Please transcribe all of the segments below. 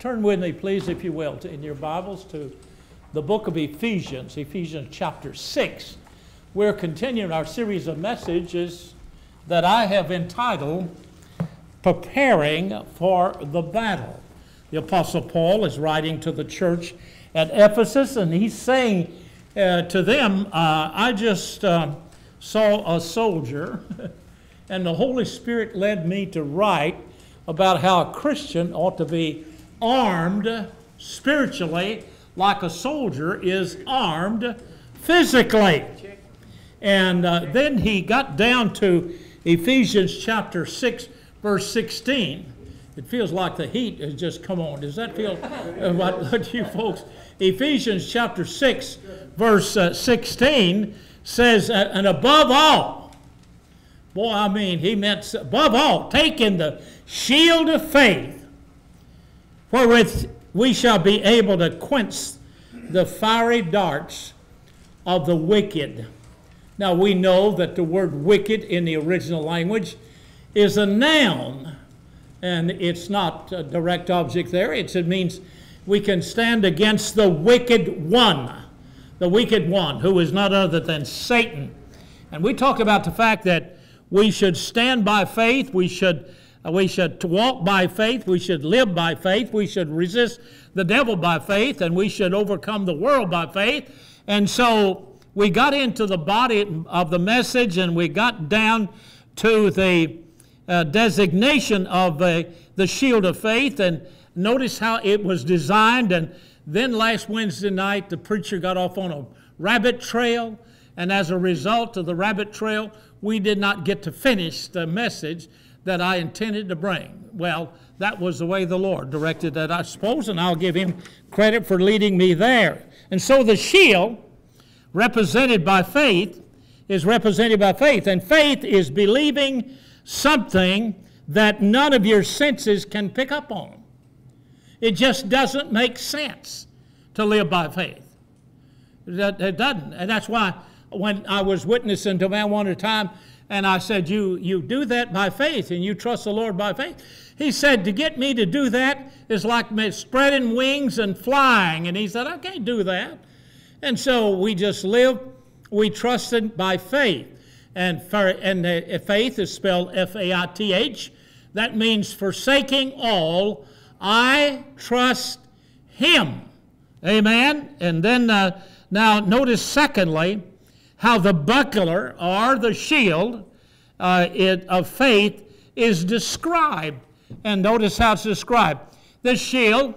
Turn with me, please, if you will, in your Bibles to the book of Ephesians, Ephesians chapter 6. We're continuing our series of messages that I have entitled, Preparing for the Battle. The Apostle Paul is writing to the church at Ephesus, and he's saying to them, I just saw a soldier, and the Holy Spirit led me to write about how a Christian ought to be armed spiritually like a soldier is armed physically. And then he got down to Ephesians chapter 6, verse 16. It feels like the heat has just come on. Does that feel about you folks? Ephesians chapter 6, verse 16 says, and above all, boy, I mean, he meant above all, taking the shield of faith, wherewith we shall be able to quench the fiery darts of the wicked. Now we know that the word wicked in the original language is a noun, and it's not a direct object there. It means we can stand against the wicked one who is not other than Satan. And we talk about the fact that we should stand by faith, we should walk by faith, we should live by faith, we should resist the devil by faith, and we should overcome the world by faith. And so we got into the body of the message, and we got down to the designation of the shield of faith, and notice how it was designed. And then last Wednesday night, the preacher got off on a rabbit trail, and as a result of the rabbit trail, we did not get to finish the message that I intended to bring. Well, that was the way the Lord directed that, I suppose, and I'll give him credit for leading me there. And so the shield, represented by faith, is represented by faith. And faith is believing something that none of your senses can pick up on. It just doesn't make sense to live by faith. It doesn't. And that's why when I was witnessing to a man one at a time, and I said, you do that by faith, and you trust the Lord by faith. He said, to get me to do that is like me spreading wings and flying. And he said, I can't do that. And so we just live, we trusted by faith. And faith is spelled F-A-I-T-H. That means forsaking all, I trust him. Amen? And then now notice secondly, how the buckler or the shield of faith is described. And notice how it's described. This shield,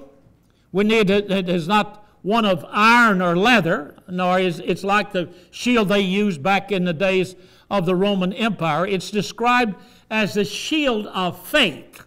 we need it is not one of iron or leather, nor is it's like the shield they used back in the days of the Roman Empire. It's described as the shield of faith.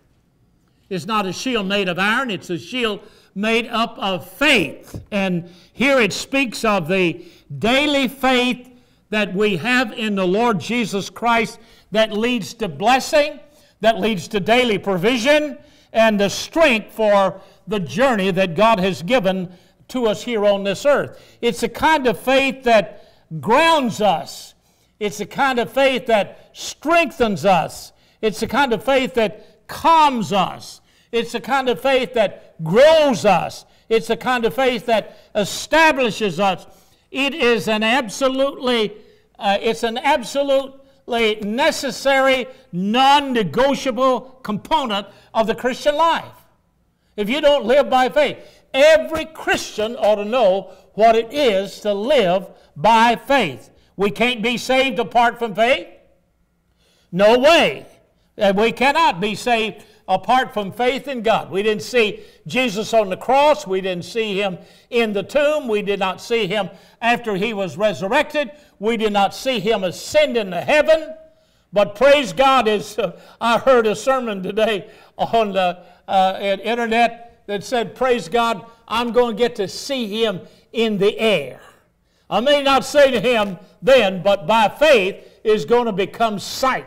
It's not a shield made of iron, it's a shield made up of faith. And here it speaks of the daily faith that we have in the Lord Jesus Christ that leads to blessing, that leads to daily provision, and the strength for the journey that God has given to us here on this earth. It's a kind of faith that grounds us. It's a kind of faith that strengthens us. It's a kind of faith that calms us. It's a kind of faith that grows us. It's a kind of faith that establishes us. It is an absolutely necessary, non-negotiable component of the Christian life. If you don't live by faith, every Christian ought to know what it is to live by faith. We can't be saved apart from faith. No way. We cannot be saved apart from faith in God. We didn't see Jesus on the cross. We didn't see him in the tomb. We did not see him after he was resurrected. We did not see him ascend into heaven. But praise God, as I heard a sermon today on the internet that said, praise God, I'm going to get to see him in the air. I may not see him then, but by faith is going to become sight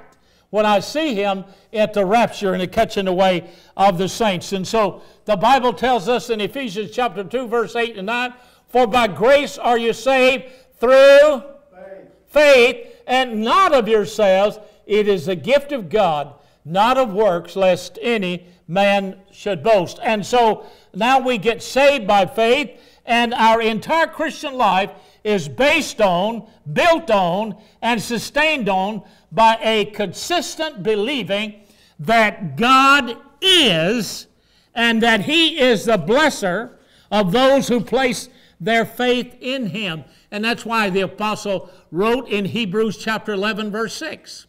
when I see him at the rapture and the catching away of the saints. And so the Bible tells us in Ephesians chapter 2, verse 8 and 9, for by grace are you saved through faith, and not of yourselves. It is a gift of God, not of works, lest any man should boast. And so now we get saved by faith, and our entire Christian life is based on, built on, and sustained on by a consistent believing that God is, and that He is the blesser of those who place their faith in Him. And that's why the apostle wrote in Hebrews chapter 11, verse 6.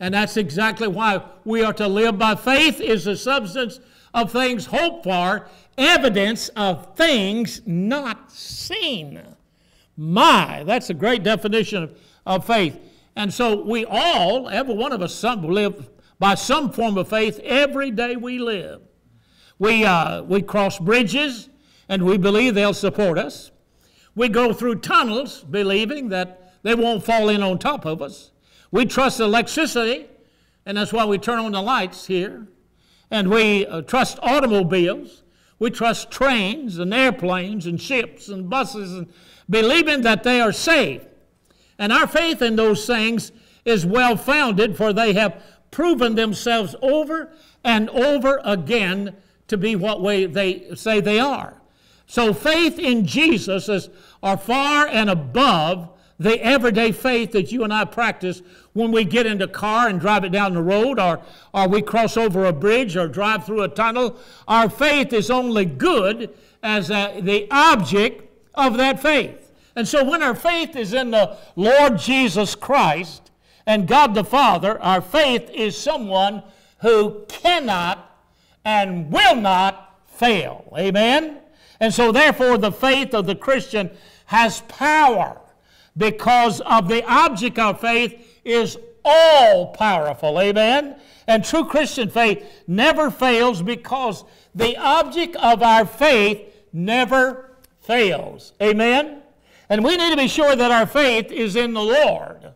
And that's exactly why we are to live by faith, is the substance of things hoped for, evidence of things not seen. My, that's a great definition of faith. And so we all, every one of us, live by some form of faith every day we live. We cross bridges, and we believe they'll support us. We go through tunnels, believing that they won't fall in on top of us. We trust electricity, and that's why we turn on the lights here. And we trust automobiles. We trust trains and airplanes and ships and buses, and believing that they are safe. And our faith in those things is well-founded, for they have proven themselves over and over again to be what they say they are. So faith in Jesus are far and above the everyday faith that you and I practice when we get in the car and drive it down the road, or we cross over a bridge or drive through a tunnel. Our faith is only good as the object of that faith. And so when our faith is in the Lord Jesus Christ and God the Father, our faith is someone who cannot and will not fail. Amen? And so therefore the faith of the Christian has power, because of the object of faith is all-powerful. Amen? And true Christian faith never fails, because the object of our faith never fails. Amen? And we need to be sure that our faith is in the Lord.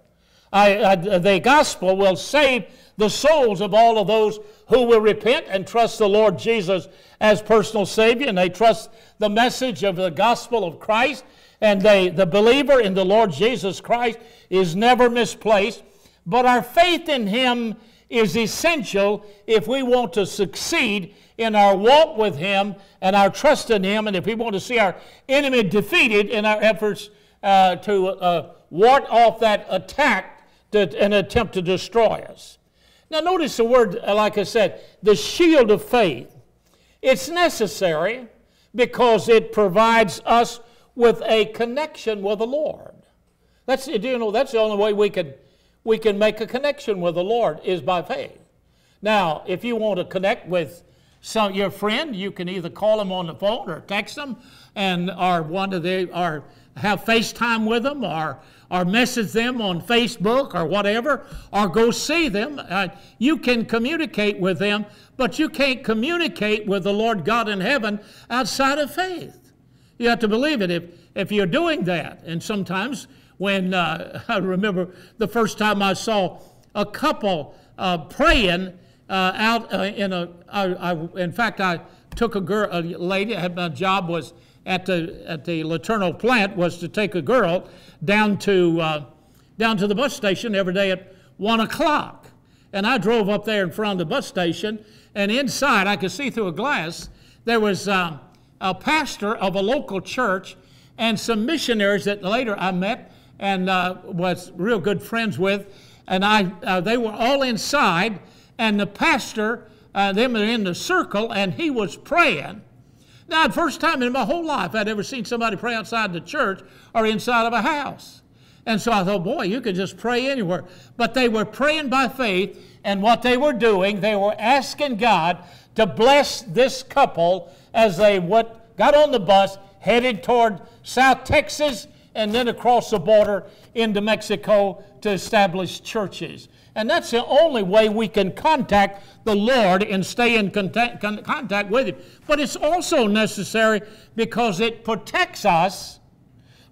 The gospel will save the souls of all of those who will repent and trust the Lord Jesus as personal Savior, and they trust the message of the gospel of Christ. And the believer in the Lord Jesus Christ is never misplaced. But our faith in Him is essential if we want to succeed in our walk with Him and our trust in Him, and if we want to see our enemy defeated in our efforts to ward off that attack and attempt to destroy us. Now notice the word, like I said, the shield of faith. It's necessary because it provides us with a connection with the Lord. That's, you know, that's the only way we can make a connection with the Lord, is by faith. Now, if you want to connect with your friend, you can either call them on the phone or text them, and or have FaceTime with them, or message them on Facebook or whatever, or go see them. You can communicate with them, but you can't communicate with the Lord God in heaven outside of faith. You have to believe it if you're doing that. And sometimes when, I remember the first time I saw a couple praying out in fact, I took a lady, my job was at the Laterno plant, was to take a girl down to the bus station every day at 1 o'clock. And I drove up there in front of the bus station, and inside I could see through a glass, there was a pastor of a local church and some missionaries that later I met and was real good friends with, and they were all inside, and the pastor, them were in the circle, and he was praying. Now, the first time in my whole life I'd ever seen somebody pray outside the church or inside of a house. And so I thought, boy, you could just pray anywhere. But they were praying by faith, and what they were doing, they were asking God to bless this couple as they got on the bus, headed toward South Texas, and then across the border into Mexico to establish churches. And that's the only way we can contact the Lord and stay in contact with Him. But it's also necessary because it protects us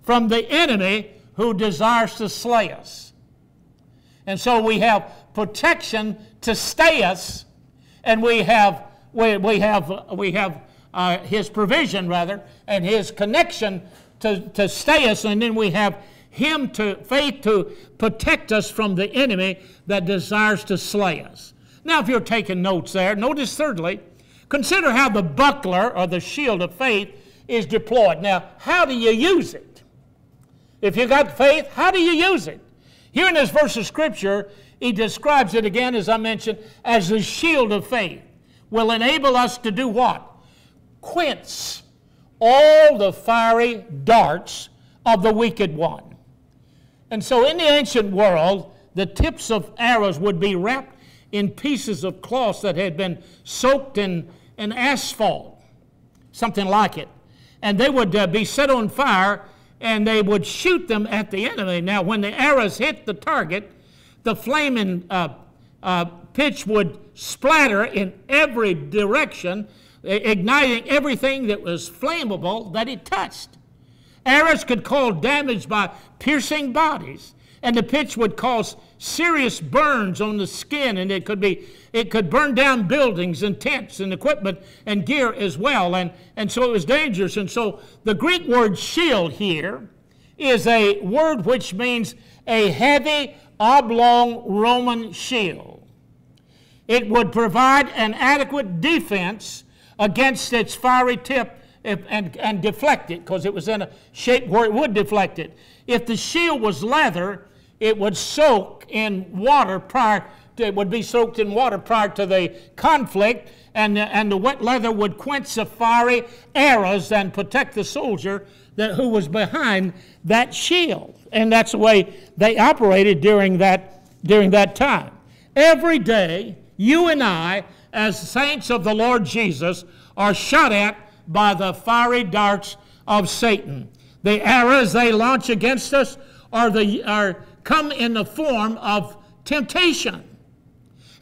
from the enemy who desires to slay us. And so we have protection to stay us, and we have His provision, rather, and His connection to stay us, and then we have Him to faith to protect us from the enemy that desires to slay us. Now, if you're taking notes there, notice thirdly, consider how the buckler or the shield of faith is deployed. Now, how do you use it? If you got faith, how do you use it? Here in this verse of Scripture, he describes it again, as I mentioned, as the shield of faith will enable us to do what? Quench all the fiery darts of the wicked one. And so in the ancient world, the tips of arrows would be wrapped in pieces of cloth that had been soaked in asphalt, something like it. And they would be set on fire, and they would shoot them at the enemy. Now, when the arrows hit the target, the flaming pitch would splatter in every direction, igniting everything that was flammable that it touched. Arrows could cause damage by piercing bodies, and the pitch would cause serious burns on the skin, and it could burn down buildings and tents and equipment and gear as well, and so it was dangerous. And so the Greek word shield here is a word which means a heavy oblong Roman shield. It would provide an adequate defense against its fiery tip and deflect it, because it was in a shape where it would deflect it. If the shield was leather, it would soak in water prior to, it would be soaked in water prior to the conflict, and the wet leather would quench the fiery arrows and protect the soldier who was behind that shield. And that's the way they operated during that time. Every day, you and I, as saints of the Lord Jesus, are shot at by the fiery darts of Satan. The arrows they launch against us come in the form of temptation.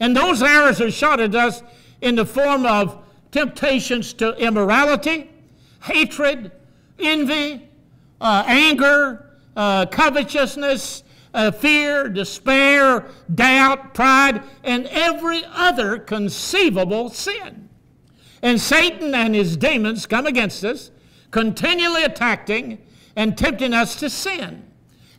And those arrows are shot at us in the form of temptations to immorality, hatred, envy, anger, covetousness, fear, despair, doubt, pride, and every other conceivable sin. And Satan and his demons come against us, continually attacking and tempting us to sin.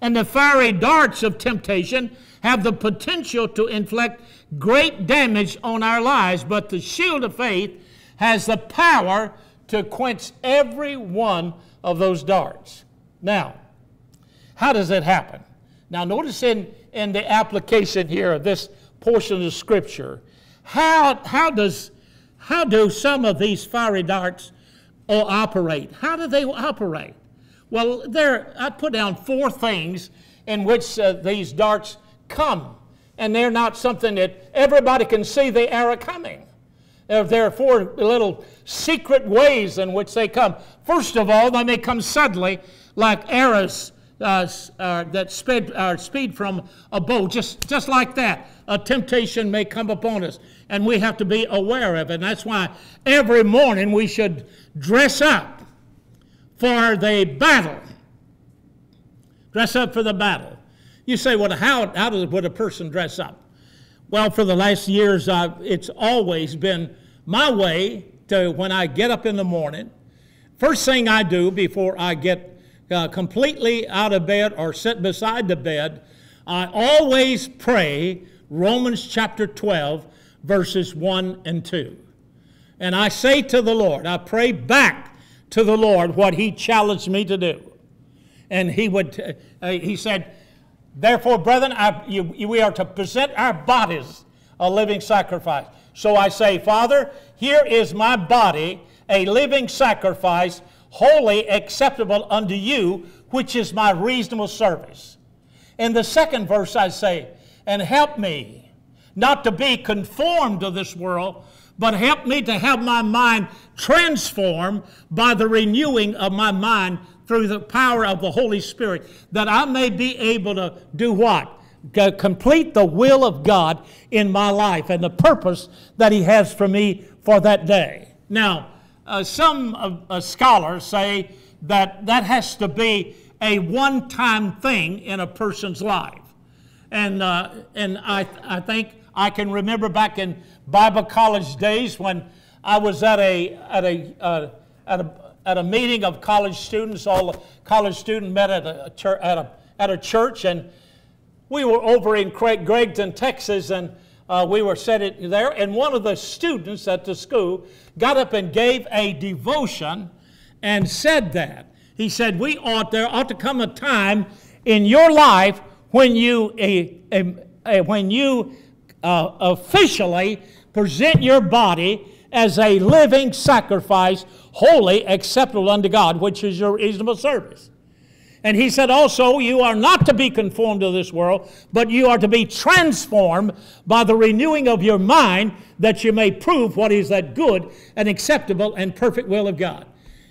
And the fiery darts of temptation have the potential to inflict great damage on our lives, but the shield of faith has the power to quench every one of those darts. Now, how does it happen? Now, notice in the application here of this portion of Scripture, how do some of these fiery darts operate? How do they operate? Well, I put down four things in which these darts come, and they're not something that everybody can see the arrow coming. There are four little secret ways in which they come. First of all, they may come suddenly, like arrows that speed from a bow, just like that. A temptation may come upon us, and we have to be aware of it. And that's why every morning we should dress up for the battle. Dress up for the battle. You say, well, how would a person dress up? Well, for the last years, it's always been my way to, when I get up in the morning, first thing I do before I get completely out of bed or sit beside the bed, I always pray Romans chapter 12, verses 1 and 2. And I say to the Lord, I pray back to the Lord what he challenged me to do. And he said, therefore, brethren, we are to present our bodies a living sacrifice. So I say, Father, here is my body, a living sacrifice, wholly acceptable unto you, which is my reasonable service. In the second verse I say, and help me not to be conformed to this world, but help me to have my mind transformed by the renewing of my mind through the power of the Holy Spirit, that I may be able to do what? Complete the will of God in my life and the purpose that he has for me for that day. Now, some scholars say that has to be a one-time thing in a person's life. And I think I can remember back in Bible college days when I was at a meeting of college students. All the college students met at a church, and we were over in Craigton, Texas, and we were sitting there, and one of the students at the school got up and gave a devotion and said that. He said, there ought to come a time in your life when you, officially present your body as a living sacrifice, holy, acceptable unto God, which is your reasonable service. And he said also, you are not to be conformed to this world, but you are to be transformed by the renewing of your mind, that you may prove what is that good and acceptable and perfect will of God.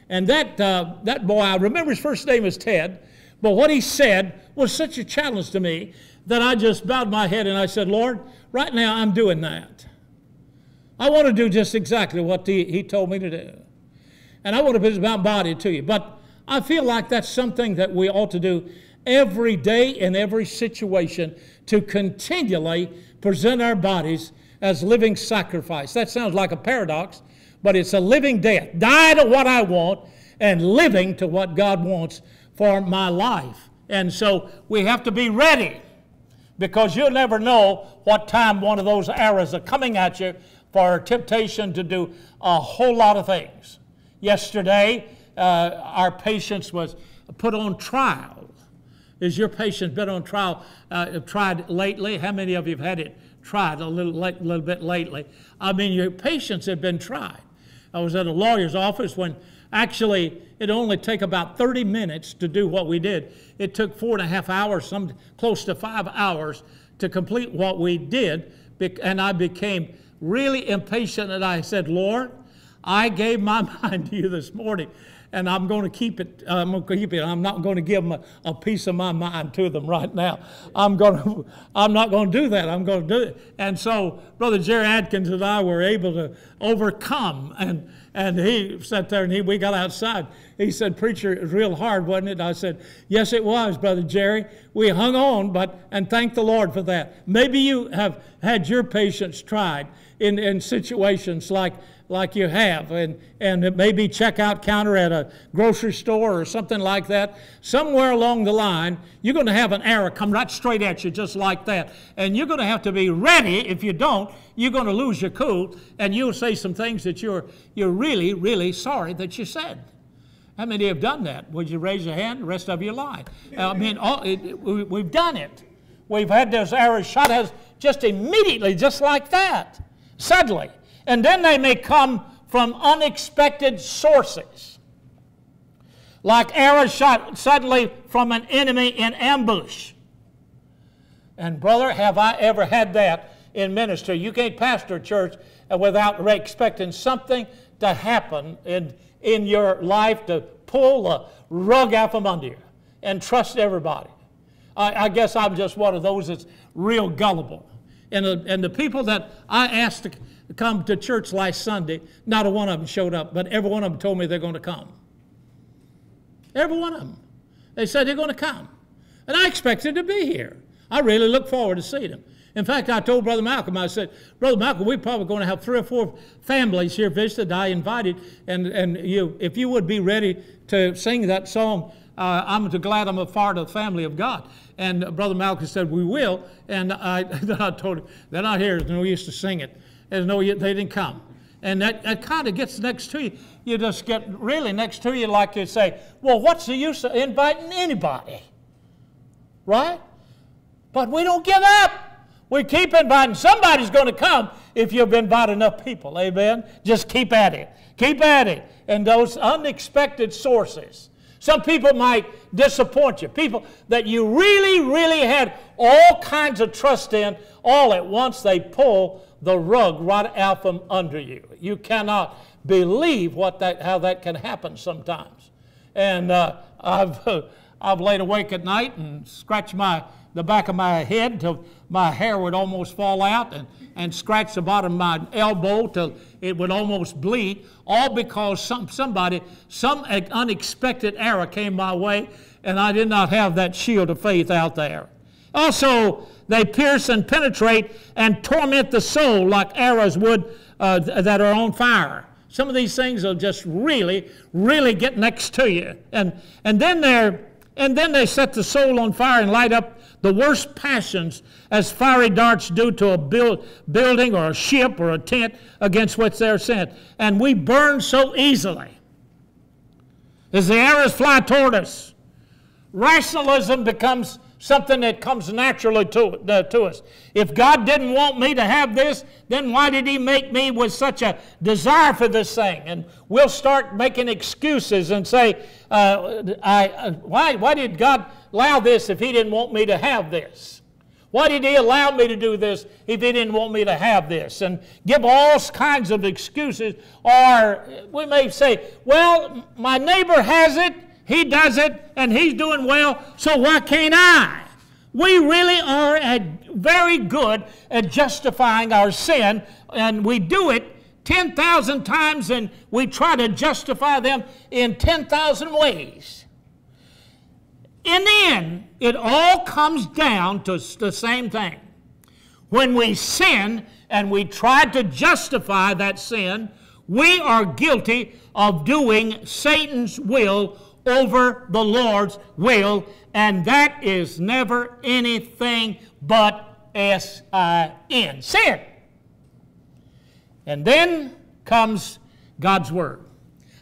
And that boy, I remember his first name was Ted, but what he said was such a challenge to me that I just bowed my head and I said, Lord, right now I'm doing that. I want to do just exactly what he told me to do. And I want to present my body to you. But I feel like that's something that we ought to do every day in every situation, to continually present our bodies as living sacrifice. That sounds like a paradox, but it's a living death. Die to what I want and living to what God wants for my life. And so we have to be ready, because you'll never know what time one of those arrows are coming at you for temptation to do a whole lot of things. Yesterday, our patience was put on trial. Is your patience been on trial? Tried lately? How many of you have had it tried a little bit lately? I mean, your patience had been tried. I was at a lawyer's office when actually it only took about 30 minutes to do what we did. It took 4.5 hours, some close to 5 hours, to complete what we did. And I became really impatient, and I said, Lord, I gave my mind to you this morning, and I'm going to keep it. I'm not going to give them a piece of my mind to them right now. I'm not going to do that. I'm going to do it. And so Brother Jerry Adkins and I were able to overcome. And he sat there, and we got outside. He said, Preacher, it was real hard, wasn't it? I said, yes, it was, Brother Jerry. We hung on, and thank the Lord for that. Maybe you have had your patience tried in situations like you have, and maybe checkout counter at a grocery store or something like that. Somewhere along the line, you're going to have an arrow come right straight at you just like that. And you're going to have to be ready. If you don't, you're going to lose your cool, and you'll say some things that you're really, really sorry that you said. How many have done that? Would you raise your hand? The rest of you lied. I mean, we've done it. We've had those arrows shot at us just immediately, just like that, suddenly. And then they may come from unexpected sources, like arrows shot suddenly from an enemy in ambush. And brother, have I ever had that in ministry? You can't pastor a church without expecting something to happen in your life to pull the rug out from under you and trust everybody. I guess I'm just one of those that's real gullible. And the people that I asked to come to church last Sunday, not a one of them showed up, but every one of them told me they're going to come. Every one of them. They said they're going to come. And I expected to be here. I really look forward to seeing them. In fact, I told Brother Malcolm, I said, Brother Malcolm, we're probably going to have 3 or 4 families here visited I invited, and you, if you would be ready to sing that song, I'm glad I'm a part of the family of God. And Brother Malcolm said, we will. And I told him, they're not here, there's no use to sing it. And no, they didn't come. And that kind of gets next to you. You just get really next to you, like you say, well, what's the use of inviting anybody? Right? But we don't give up. We keep inviting. Somebody's going to come if you've invited enough people. Amen? Just keep at it. Keep at it. And those unexpected sources. Some people might disappoint you. People that you really, really had all kinds of trust in, all at once they pull the rug right out from under you. You cannot believe how that can happen sometimes. And I've laid awake at night and scratched the back of my head till my hair would almost fall out, and scratched the bottom of my elbow till it would almost bleed, all because some unexpected error came my way, and I did not have that shield of faith out there. Also, they pierce and penetrate and torment the soul like arrows would that are on fire. Some of these things will just really, really get next to you. And then they set the soul on fire and light up The worst passions, as fiery darts do to a building or a ship or a tent, against which they are sent. And we burn so easily as the arrows fly toward us. Rationalism becomes something that comes naturally to us. If God didn't want me to have this, then why did He make me with such a desire for this thing? And we'll start making excuses and say, why did God allow this if He didn't want me to have this? Why did He allow me to do this if He didn't want me to have this? And give all kinds of excuses. Or we may say, well, my neighbor has it, he does it, and he's doing well, so why can't I? We really are very good at justifying our sin, and we do it 10,000 times, and we try to justify them in 10,000 ways. In the end, it all comes down to the same thing. When we sin and we try to justify that sin, we are guilty of doing Satan's will over the Lord's will, and that is never anything but S-I-N, sin. And then comes God's Word.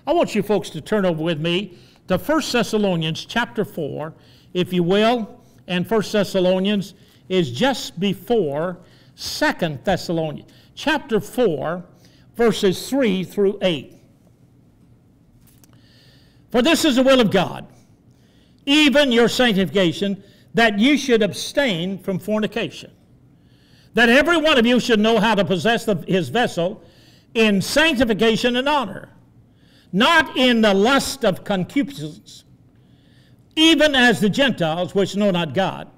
I want you folks to turn over with me to 1 Thessalonians chapter 4, if you will, and 1 Thessalonians is just before 2 Thessalonians. Chapter 4, verses 3 through 8. For this is the will of God, even your sanctification, that you should abstain from fornication. That every one of you should know how to possess his vessel in sanctification and honor, not in the lust of concupiscence, even as the Gentiles which know not God.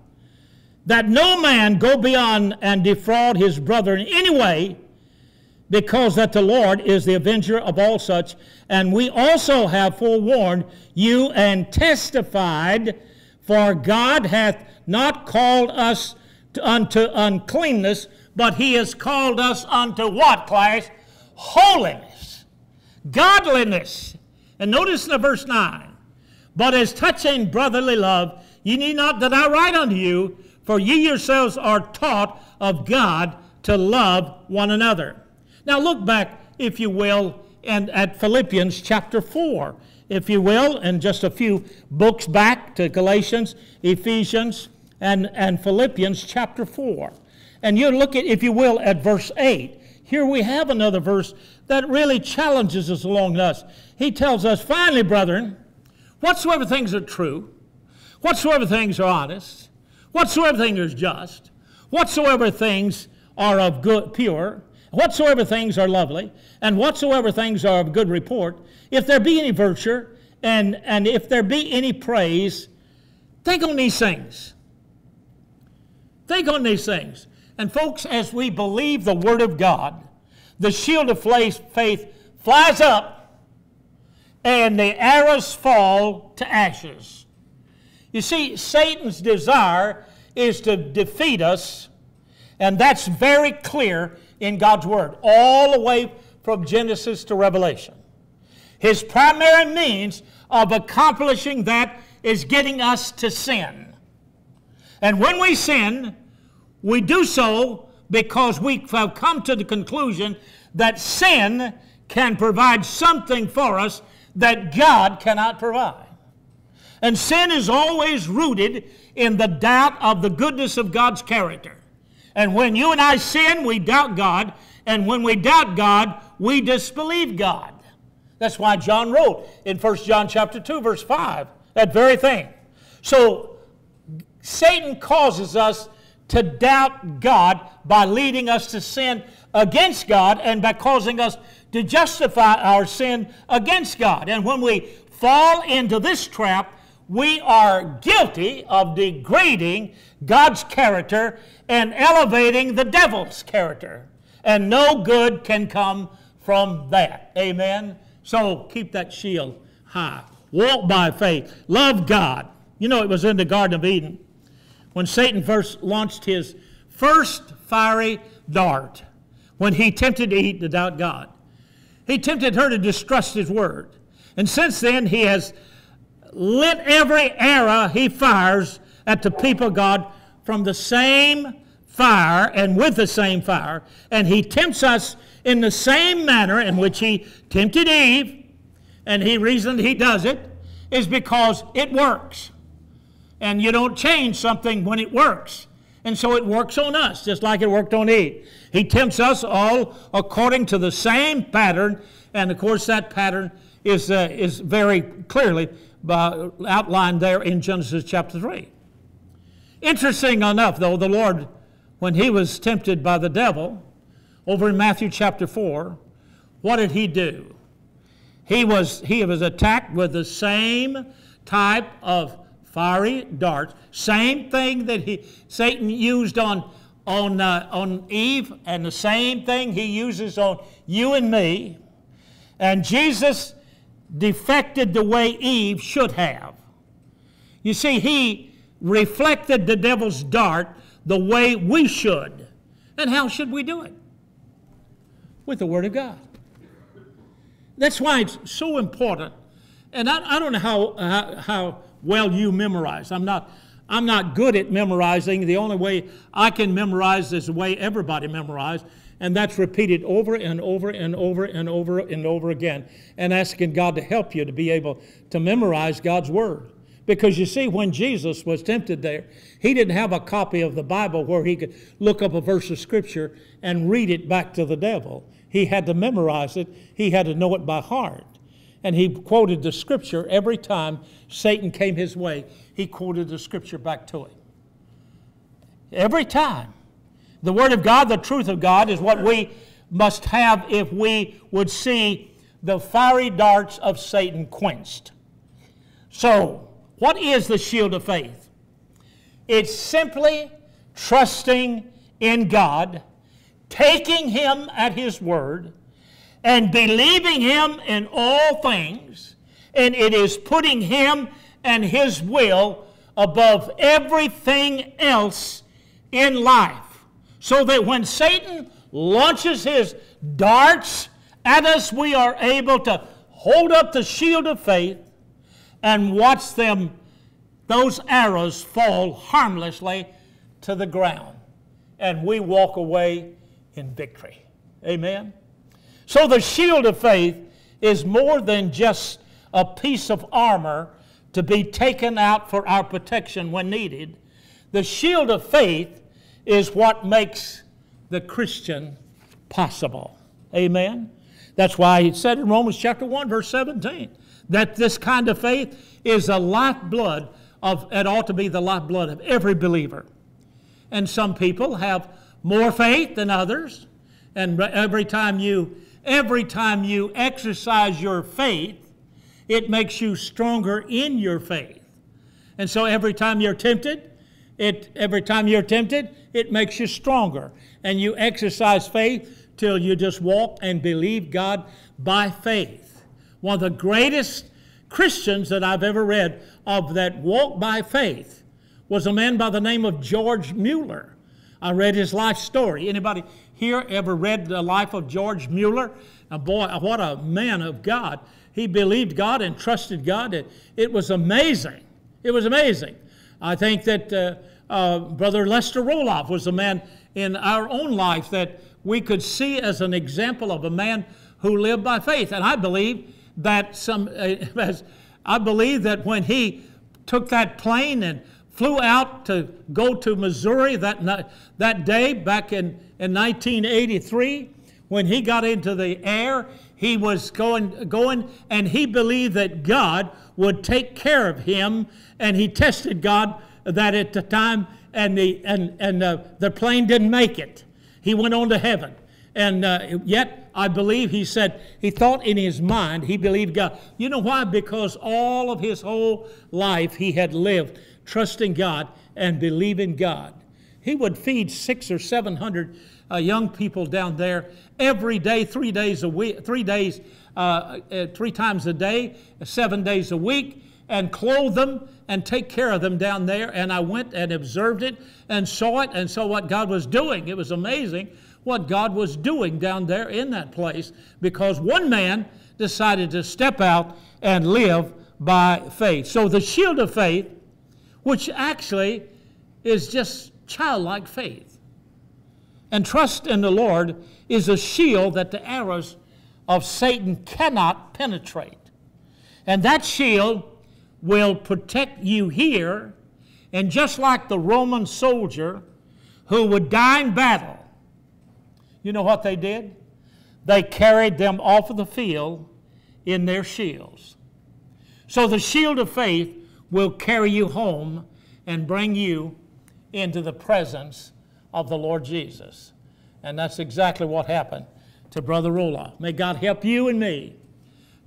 That no man go beyond and defraud his brother in any way, because that the Lord is the avenger of all such, and we also have forewarned you and testified, for God hath not called us unto uncleanness, but He has called us unto what, class? Holiness, godliness. And notice in verse 9, but as touching brotherly love, ye need not that I write unto you, for ye yourselves are taught of God to love one another. Now look back, if you will, and at Philippians chapter 4, if you will, and just a few books back to Galatians, Ephesians, and Philippians chapter 4. And you look at, if you will, at verse 8. Here we have another verse that really challenges us along us. He tells us, finally, brethren, whatsoever things are true, whatsoever things are honest, whatsoever things are just, whatsoever things are of good, pure, whatsoever things are lovely, and whatsoever things are of good report, if there be any virtue, and if there be any praise, think on these things. Think on these things. And folks, as we believe the Word of God, the shield of faith flies up, and the arrows fall to ashes. You see, Satan's desire is to defeat us, and that's very clear in God's Word, all the way from Genesis to Revelation. His primary means of accomplishing that is getting us to sin. And when we sin, we do so because we have come to the conclusion that sin can provide something for us that God cannot provide. And sin is always rooted in the doubt of the goodness of God's character. And when you and I sin, we doubt God. And when we doubt God, we disbelieve God. That's why John wrote in 1 John chapter 2, verse 5, that very thing. So Satan causes us to doubt God by leading us to sin against God and by causing us to justify our sin against God. And when we fall into this trap, we are guilty of degrading God's character and elevating the devil's character. And no good can come from that. Amen? So keep that shield high. Walk by faith. Love God. You know, it was in the Garden of Eden when Satan first launched his first fiery dart, when he tempted Eve to doubt God. He tempted her to distrust His Word. And since then, he has lit every arrow he fires at the people of God from the same fire and with the same fire, and he tempts us in the same manner in which he tempted Eve, and he reasoned he does it, is because it works. And you don't change something when it works. And so it works on us, just like it worked on Eve. He tempts us all according to the same pattern, and of course that pattern is very clearly outlined there in Genesis chapter 3. Interesting enough, though, the Lord, when he was tempted by the devil, over in Matthew chapter 4, what did he do? He was attacked with the same type of fiery darts, same thing that Satan used on Eve, and the same thing he uses on you and me. And Jesus defected the way Eve should have. You see, he reflected the devil's dart the way we should. And how should we do it? With the Word of God. That's why it's so important. And I don't know how well you memorize. I'm not good at memorizing. The only way I can memorize is the way everybody memorized, and that's repeated over and over and over and over and over again, and asking God to help you to be able to memorize God's Word. Because you see, when Jesus was tempted there, he didn't have a copy of the Bible where he could look up a verse of Scripture and read it back to the devil. He had to memorize it. He had to know it by heart. And he quoted the Scripture every time Satan came his way. He quoted the Scripture back to him. Every time. The Word of God, the truth of God, is what we must have if we would see the fiery darts of Satan quenched. So, what is the shield of faith? It's simply trusting in God, taking Him at His word, and believing Him in all things, and it is putting Him and His will above everything else in life, so that when Satan launches his darts at us, we are able to hold up the shield of faith and watch them, those arrows, fall harmlessly to the ground, and we walk away in victory. Amen? So the shield of faith is more than just a piece of armor to be taken out for our protection when needed. The shield of faith is what makes the Christian possible. Amen? That's why he said in Romans chapter 1, verse 17, that this kind of faith is the lifeblood of, it ought to be the lifeblood of every believer. And some people have more faith than others, and every time you exercise your faith, it makes you stronger in your faith. And so every time you're tempted, it makes you stronger. And you exercise faith till you just walk and believe God by faith. One of the greatest Christians that I've ever read of that walk by faith was a man by the name of George Mueller. I read his life story. Anybody here ever read the life of George Mueller? Now boy, what a man of God. He believed God and trusted God. It was amazing. It was amazing. I think that Brother Lester Roloff was a man in our own life that we could see as an example of a man who lived by faith. And I believe that when he took that plane and flew out to go to Missouri that day back in 1983. When he got into the air, he was going, and he believed that God would take care of him, and he tested God that at the time, and the plane didn't make it. He went on to heaven. And yet, I believe he said, he thought in his mind, he believed God. You know why? Because all of his whole life he had lived trusting God and believing God. He would feed 600 or 700 young people down there every day, 3 days a week, 3 days, 3 times a day, 7 days a week, and clothe them and take care of them down there. And I went and observed it and saw it and saw what God was doing. It was amazing what God was doing down there in that place, because one man decided to step out and live by faith. So the shield of faith, which actually is just childlike faith. And trust in the Lord is a shield that the arrows of Satan cannot penetrate. And that shield will protect you here, and just like the Roman soldier who would die in battle, you know what they did? They carried them off of the field in their shields. So the shield of faith will carry you home and bring you into the presence of the Lord Jesus. And that's exactly what happened to Brother Roloff. May God help you and me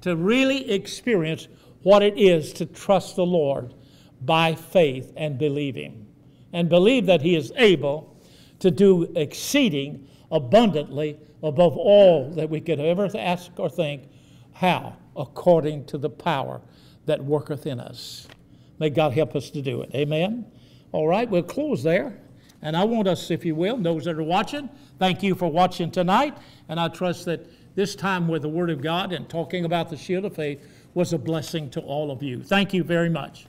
to really experience what it is to trust the Lord by faith and believe Him, and believe that He is able to do exceeding abundantly above all that we could ever ask or think. How? According to the power that worketh in us. May God help us to do it. Amen? All right, we'll close there. And I want us, if you will, those that are watching, thank you for watching tonight. And I trust that this time with the Word of God and talking about the shield of faith was a blessing to all of you. Thank you very much.